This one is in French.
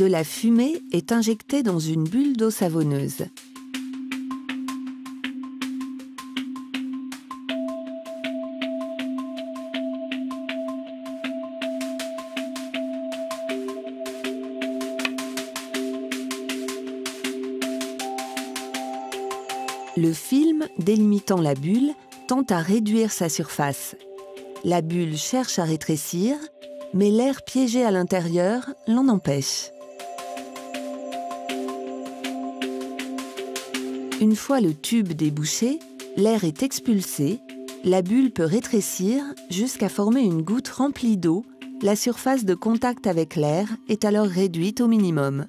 de la fumée est injectée dans une bulle d'eau savonneuse. Le film, délimitant la bulle, tente à réduire sa surface. La bulle cherche à rétrécir, mais l'air piégé à l'intérieur l'en empêche. Une fois le tube débouché, l'air est expulsé, la bulle peut rétrécir jusqu'à former une goutte remplie d'eau, la surface de contact avec l'air est alors réduite au minimum.